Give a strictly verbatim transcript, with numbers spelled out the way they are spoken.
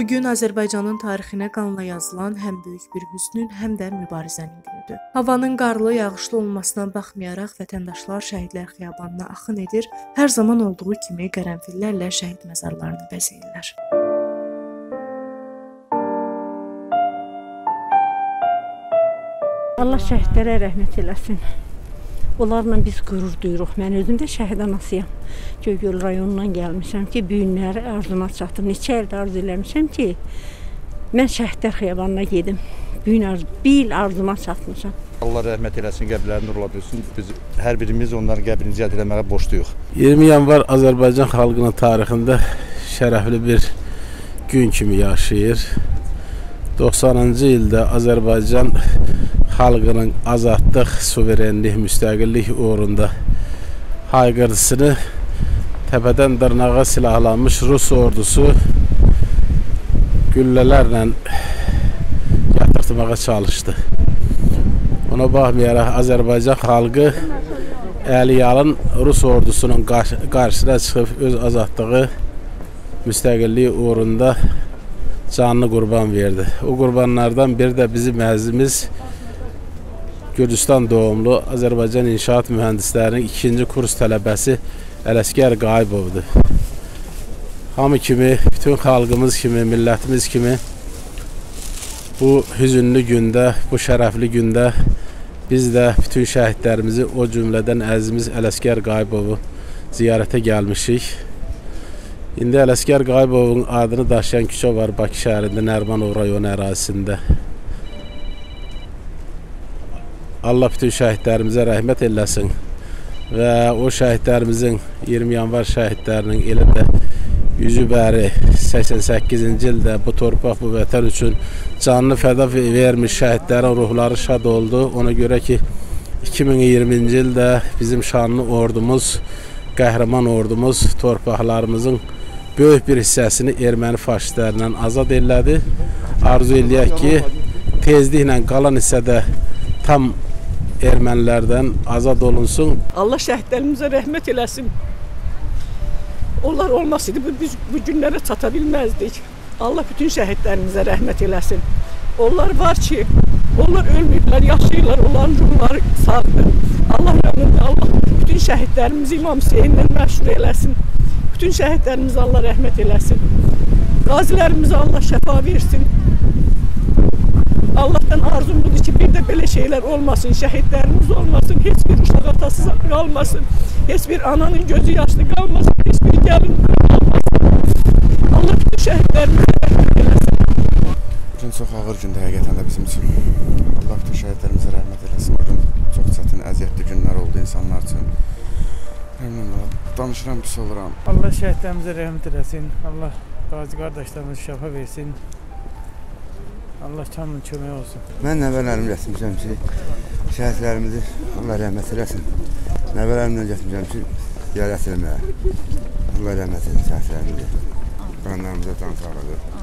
Bugün Azərbaycanın tarixinə qanla yazılan həm böyük bir hüznün, həm də mübarizənin günüdür. Havanın qarlı, yağışlı olmasına baxmayaraq vətəndaşlar şəhidlər xiyabanına axın edir, hər zaman olduğu kimi qərənfillərlə şəhid məzarlarını bəzəyirlər. Allah şəhidlərə rəhmət eləsin. Onlarla biz qürur duyuruq. Mən özüm də şəhid anasıyam. Göyöl rayonundan gəlmişəm ki, bu günləri arzuma çatdım. Neçə ildə arzu eləmişəm ki, mən şəhidlər xiyabanına gedim. Bu gün arz, bir il arzuma çatmışam. Allah rəhmət eləsin, qəbirlərini nurla bölsün. Biz hər birimiz onların qəbrini ziyarət etməyə borcluyuq. iyirmi yanvar Azərbaycan xalqının tarixində şərəfli bir gün kimi yaşayır. doxsanıncı ildə Azərbaycan xalqının azadlıq, suverenlik, müstəqillik uğrunda hayqırısını təpədən dırnağa silahlanmış Rus ordusu güllələrlə yatırtmağa çalışdı. Ona baxmayaraq Azərbaycan xalqı Əliyalın Rus ordusunun qarşısına çıxıb öz azadlığı, müstəqilliyi uğrunda canını qurban verdi. O qurbanlardan biri də bizim əzizimiz Gürcüstan doğumlu Azərbaycan İnşaat Mühəndislərinin ikinci kurs tələbəsi Ələsgər Qaybovdur. Hamı kimi, bütün xalqımız kimi, millətimiz kimi bu hüzünlü gündə, bu şərəfli gündə biz də bütün şəhidlərimizi, o cümlədən əzizimiz Ələsgər Qaybovu ziyarətə gəlmişik. İndi Ələsgər Qaybovun adını daşıyan küçə var Bakı şəhərində, Nərmanov rayonu ərazisində. Allah bütün şəhidlərimizə rəhmət eləsin və o şəhidlərimizin, iyirmi yanvar şəhidlərinin elə də yüzü bəri səksən səkkizinci ildə bu torpaq, bu vətən üçün canını fəda vermiş şəhidlərin ruhları şad oldu. Ona görə ki, iki min iyirminci ildə bizim şanlı ordumuz, qəhrəman ordumuz torpaqlarımızın böyük bir hissəsini erməni faşistlərindən azad elədi. Arzu eləyək ki, tezliklə qalan hissədə tam ermənilərdən azad olunsun. Allah şəhidlərimizə rəhmət eləsin. Onlar olmasaydı biz bu günlərə çata bilməzdik. Allah bütün şəhidlərimizə rəhmət eləsin. Onlar var ki, onlar ölmüyorlar, yaşayırlar, onların ruhları sağdır. Allah rəhmət, Allah bütün şəhidlərimizi İmam Hüseyinlə məşhur eləsin. Bütün şəhidlərimizə Allah rəhmət eləsin. Qazilərimizə Allah şəfa versin. Allah'tan arzum budur ki, bir de böyle şeyler olmasın, şehitlerimiz olmasın, hiçbir uşak atasız kalmasın, hiçbir ananın gözü yaşlı kalmasın, hiçbir gelin kalmasın. Allah bütün şehitlerimizi rəhmət eləsin. Bugün çok ağır gündü həqiqətən də bizim için. Allah bütün şehitlerimizi rəhmət eləsin. Bugün çok çətin, əziyyətli günler oldu insanlar için. Danışıram, pis oluram. Allah şehitlerimizi rəhmət eləsin. Allah qazi qardaşlarımızı şəfa versin. Allah canının köməyi olsun. Mən nəvələrimlə gətirmişəm ki, şəhidlərimizi Allah rəhmət eləsin. Nəvələrimlə gətirmişəm ki, ziyarət etməyə. Allah rəhmət eləsin şəhidlərimizi. Qanlarımıza can sağlığı.